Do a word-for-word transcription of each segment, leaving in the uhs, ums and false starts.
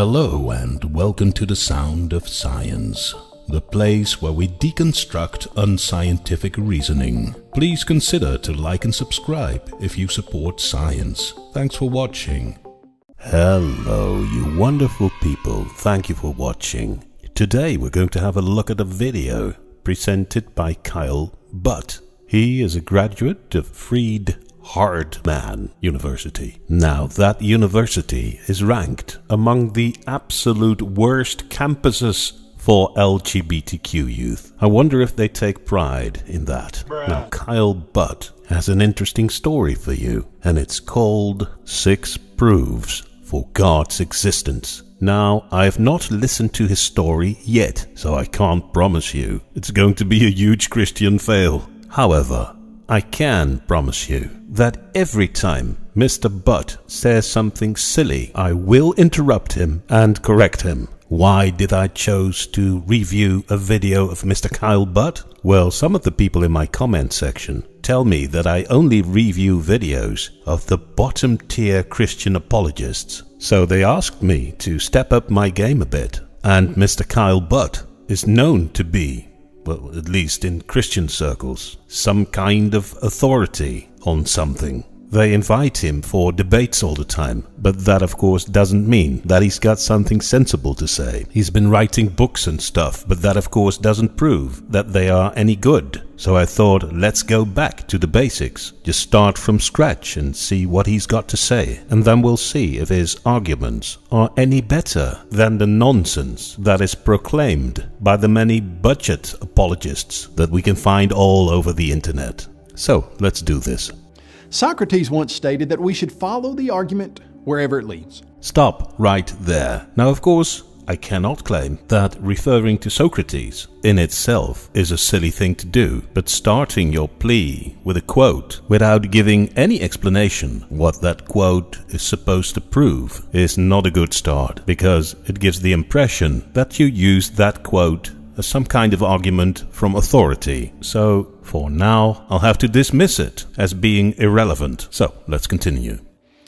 Hello and welcome to The Sound of Science, the place where we deconstruct unscientific reasoning. Please consider to like and subscribe if you support science. Thanks for watching. Hello, you wonderful people. Thank you for watching. Today we're going to have a look at a video presented by Kyle Butt. He is a graduate of Freed Hardman University. Now, that university is ranked among the absolute worst campuses for L G B T Q youth. I wonder if they take pride in that. Bruh. Now, Kyle Butt has an interesting story for you, and it's called Six Proofs for God's Existence. Now, I have not listened to his story yet, so I can't promise you it's going to be a huge Christian fail. However, I can promise you that every time Mister Butt says something silly, I will interrupt him and correct him. Why did I choose to review a video of Mister Kyle Butt? Well, some of the people in my comment section tell me that I only review videos of the bottom tier Christian apologists. So they asked me to step up my game a bit. And Mister Kyle Butt is known to be, well, at least in Christian circles, some kind of authority on something. They invite him for debates all the time, but that of course doesn't mean that he's got something sensible to say. He's been writing books and stuff, but that of course doesn't prove that they are any good. So I thought, let's go back to the basics, just start from scratch and see what he's got to say, and then we'll see if his arguments are any better than the nonsense that is proclaimed by the many budget apologists that we can find all over the internet. So let's do this. Socrates once stated that we should follow the argument wherever it leads. Stop right there. Now, of course, I cannot claim that referring to Socrates in itself is a silly thing to do, but starting your plea with a quote without giving any explanation what that quote is supposed to prove is not a good start, because it gives the impression that you used that quote as some kind of argument from authority. So for now, I'll have to dismiss it as being irrelevant. So let's continue.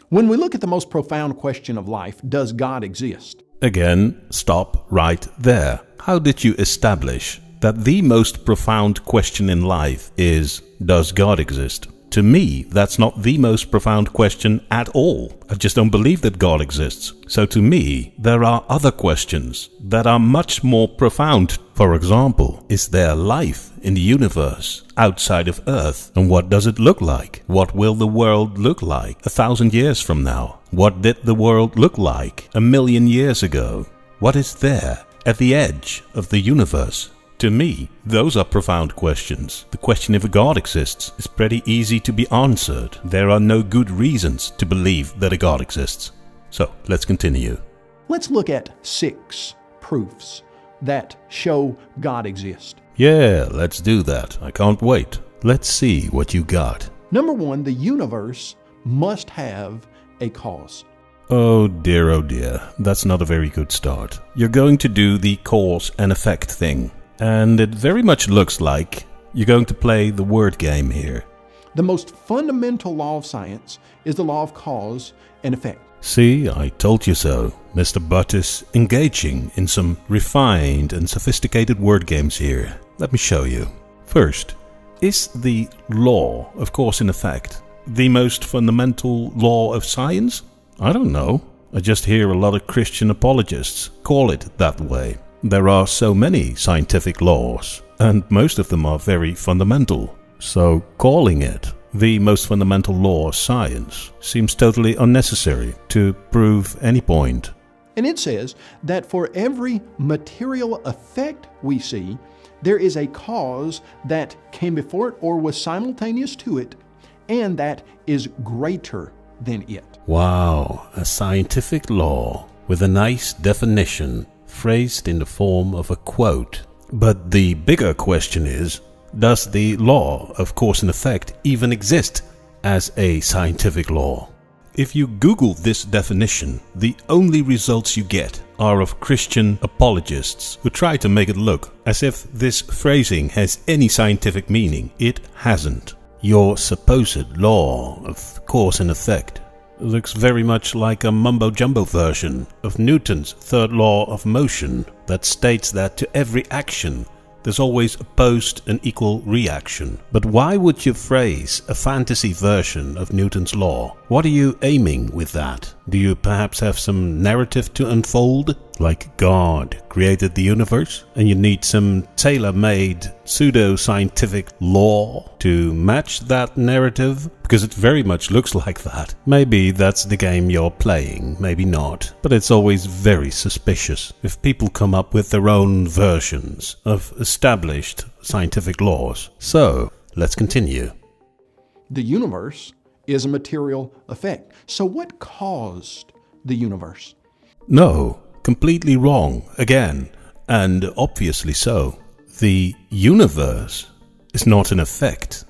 When we look at the most profound question of life, does God exist? Again, stop right there. How did you establish that the most profound question in life is, does God exist? To me, that's not the most profound question at all. I just don't believe that God exists. So to me, there are other questions that are much more profound. For example, is there life in the universe outside of Earth? And what does it look like? What will the world look like a thousand years from now? What did the world look like a million years ago? What is there at the edge of the universe? To me, those are profound questions. The question if God exists is pretty easy to be answered. There are no good reasons to believe that a God exists. So let's continue. Let's look at six proofs that show God exists. Yeah, let's do that. I can't wait. Let's see what you got. Number one, the universe must have a cause. Oh dear, oh dear. That's not a very good start. You're going to do the cause and effect thing. And it very much looks like you're going to play the word game here. The most fundamental law of science is the law of cause and effect. See, I told you so. Mister Butt is engaging in some refined and sophisticated word games here. Let me show you. First, is the law of cause and effect the most fundamental law of science? I don't know. I just hear a lot of Christian apologists call it that way. There are so many scientific laws, and most of them are very fundamental. So calling it the most fundamental law of science seems totally unnecessary to prove any point. And it says that for every material effect we see, there is a cause that came before it or was simultaneous to it, and that is greater than it. Wow, a scientific law with a nice definition, phrased in the form of a quote. But the bigger question is, does the law of cause and effect even exist as a scientific law? If you Google this definition, the only results you get are of Christian apologists who try to make it look as if this phrasing has any scientific meaning. It hasn't. Your supposed law of cause and effect looks very much like a mumbo-jumbo version of Newton's third law of motion that states that to every action there's always opposed and equal reaction. But why would you phrase a fantasy version of Newton's law? What are you aiming with that? Do you perhaps have some narrative to unfold? Like God created the universe and you need some tailor-made pseudo-scientific law to match that narrative? Because it very much looks like that. Maybe that's the game you're playing, maybe not. But it's always very suspicious if people come up with their own versions of established scientific laws. So, let's continue. The universe is a material effect. So what caused the universe? No, completely wrong again, and obviously so. The universe is not an effect.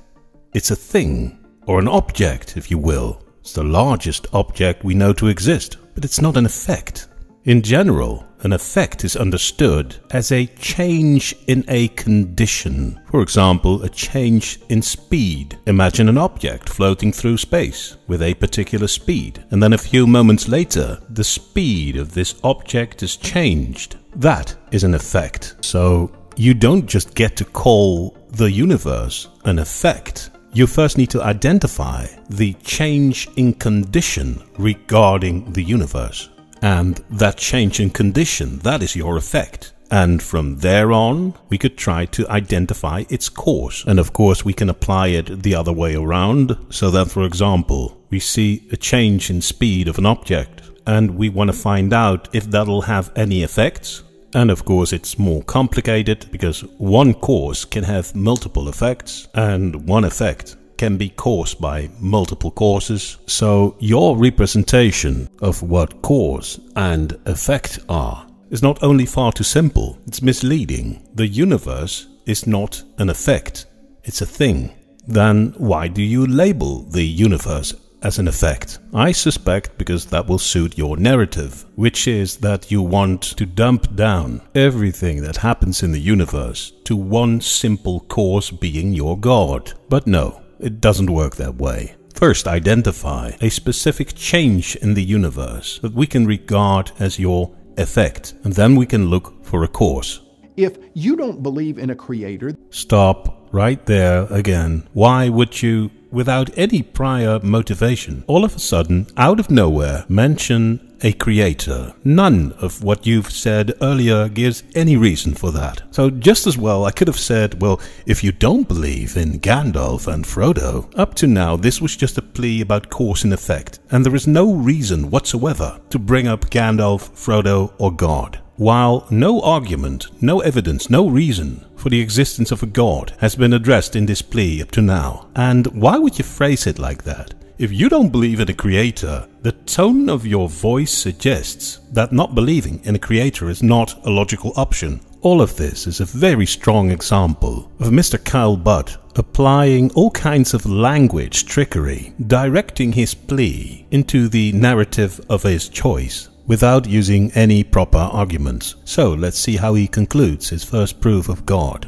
It's a thing, or an object, if you will. It's the largest object we know to exist, but it's not an effect. In general, an effect is understood as a change in a condition. For example, a change in speed. Imagine an object floating through space with a particular speed, and then a few moments later, the speed of this object is changed. That is an effect. So you don't just get to call the universe an effect. You first need to identify the change in condition regarding the universe. And that change in condition, that is your effect. And from there on, we could try to identify its cause. And of course, we can apply it the other way around. So that, for example, we see a change in speed of an object, and we want to find out if that'll have any effects. And of course, it's more complicated because one cause can have multiple effects, and one effect can be caused by multiple causes. So your representation of what cause and effect are is not only far too simple, it's misleading. The universe is not an effect, it's a thing. Then why do you label the universe as an effect? I suspect because that will suit your narrative, which is that you want to dump down everything that happens in the universe to one simple cause being your God. But no. It doesn't work that way. First, identify a specific change in the universe that we can regard as your effect, and then we can look for a cause. If you don't believe in a creator... Stop right there again. Why would you, without any prior motivation, all of a sudden, out of nowhere, mention a creator? None of what you've said earlier gives any reason for that. So just as well, I could have said, well, if you don't believe in Gandalf and Frodo, up to now this was just a plea about cause and effect, and there is no reason whatsoever to bring up Gandalf, Frodo, or God. While no argument, no evidence, no reason for the existence of a God has been addressed in this plea up to now. And why would you phrase it like that? If you don't believe in a creator, the tone of your voice suggests that not believing in a creator is not a logical option. All of this is a very strong example of Mister Kyle Butt applying all kinds of language trickery, directing his plea into the narrative of his choice without using any proper arguments. So let's see how he concludes his first proof of God.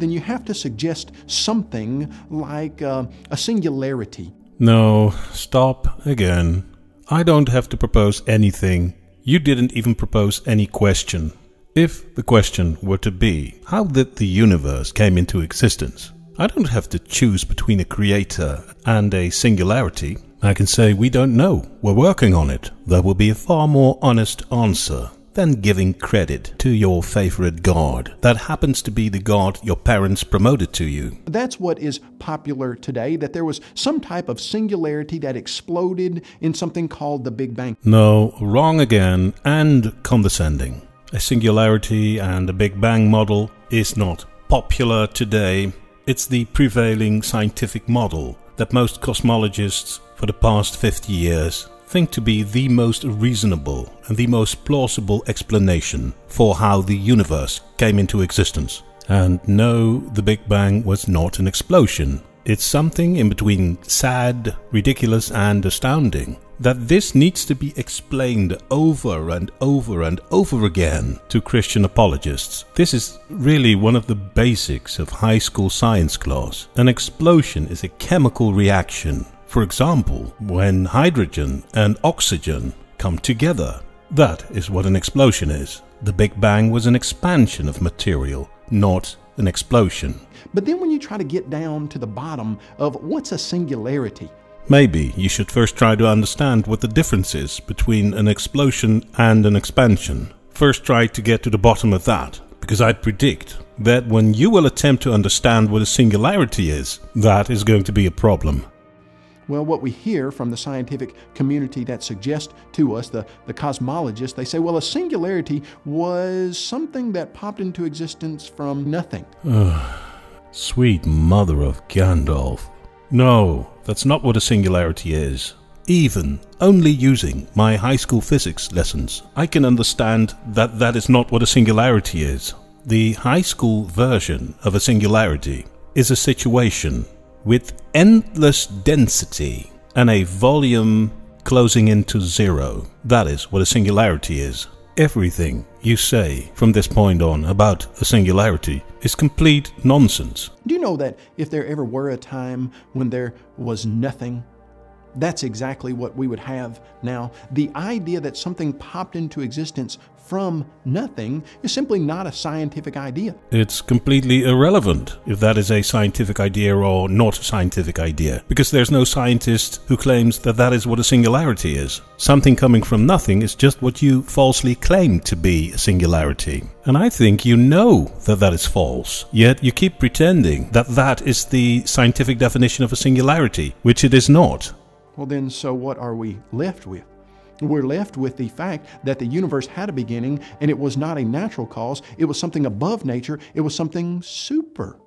Then you have to suggest something like uh, a singularity. No, stop again. I don't have to propose anything. You didn't even propose any question. If the question were to be, how did the universe came into existence? I don't have to choose between a creator and a singularity. I can say we don't know, we're working on it. That will be a far more honest answer than giving credit to your favorite god that happens to be the god your parents promoted to you. That's what is popular today, that there was some type of singularity that exploded in something called the Big Bang. No, wrong again and condescending. A singularity and a Big Bang model is not popular today. It's the prevailing scientific model that most cosmologists for the past fifty years think to be the most reasonable and the most plausible explanation for how the universe came into existence. And no, the Big Bang was not an explosion. It's something in between sad, ridiculous, and astounding. That this needs to be explained over and over and over again to Christian apologists. This is really one of the basics of high school science class. An explosion is a chemical reaction For example, when hydrogen and oxygen come together. That is what an explosion is. The Big Bang was an expansion of material, not an explosion. But then when you try to get down to the bottom of what's a singularity? Maybe you should first try to understand what the difference is between an explosion and an expansion. First try to get to the bottom of that, because I predict that when you will attempt to understand what a singularity is, that is going to be a problem. Well, what we hear from the scientific community that suggests to us, the, the cosmologists, they say, well, a singularity was something that popped into existence from nothing. Sweet mother of Gandalf. No, that's not what a singularity is. Even only using my high school physics lessons, I can understand that that is not what a singularity is. The high school version of a singularity is a situation with endless density and a volume closing into zero. That is what a singularity is. Everything you say from this point on about a singularity is complete nonsense. Do you know that if there ever were a time when there was nothing, that's exactly what we would have now? The idea that something popped into existence from nothing is simply not a scientific idea. It's completely irrelevant if that is a scientific idea or not a scientific idea, because there's no scientist who claims that that is what a singularity is. Something coming from nothing is just what you falsely claim to be a singularity. And I think you know that that is false, yet you keep pretending that that is the scientific definition of a singularity, which it is not. Well then, so what are we left with? We're left with the fact that the universe had a beginning, and it was not a natural cause. It was something above nature. It was something super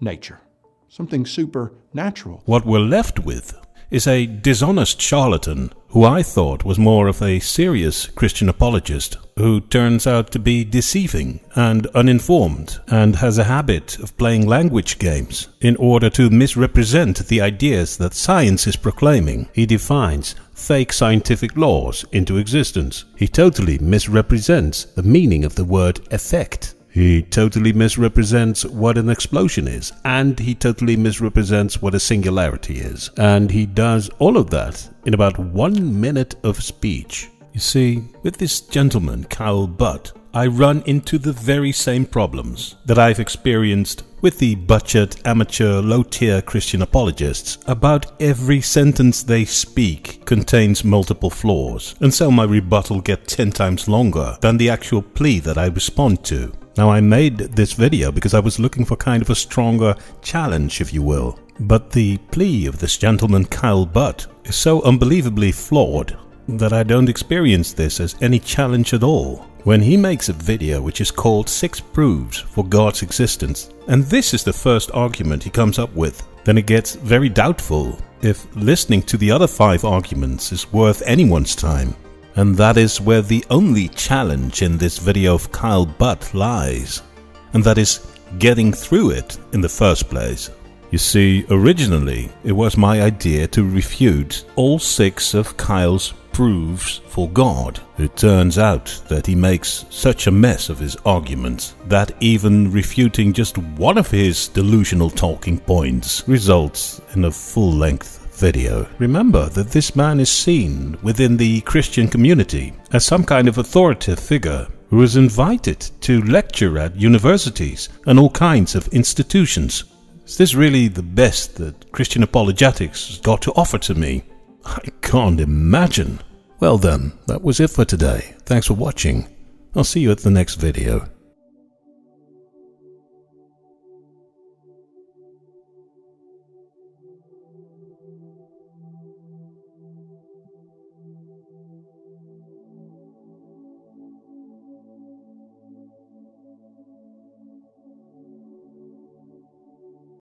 nature, something supernatural. What we're left with is a dishonest charlatan who I thought was more of a serious Christian apologist, who turns out to be deceiving and uninformed and has a habit of playing language games in order to misrepresent the ideas that science is proclaiming. He defines fake scientific laws into existence. He totally misrepresents the meaning of the word effect. He totally misrepresents what an explosion is, and he totally misrepresents what a singularity is. And he does all of that in about one minute of speech. You see, with this gentleman, Kyle Butt, I run into the very same problems that I've experienced with the budget, amateur, low-tier Christian apologists. About every sentence they speak contains multiple flaws, and so my rebuttal gets ten times longer than the actual plea that I respond to. Now, I made this video because I was looking for kind of a stronger challenge, if you will. But the plea of this gentleman Kyle Butt is so unbelievably flawed that I don't experience this as any challenge at all. When he makes a video which is called Six Proofs for God's Existence, and this is the first argument he comes up with, then it gets very doubtful if listening to the other five arguments is worth anyone's time. And that is where the only challenge in this video of Kyle Butt lies. And that is getting through it in the first place. You see, originally it was my idea to refute all six of Kyle's proofs for God. It turns out that he makes such a mess of his arguments that even refuting just one of his delusional talking points results in a full-length video. Remember that this man is seen within the Christian community as some kind of authoritative figure who is invited to lecture at universities and all kinds of institutions. Is this really the best that Christian apologetics has got to offer to me? I can't imagine. Well then, that was it for today. Thanks for watching. I'll see you at the next video.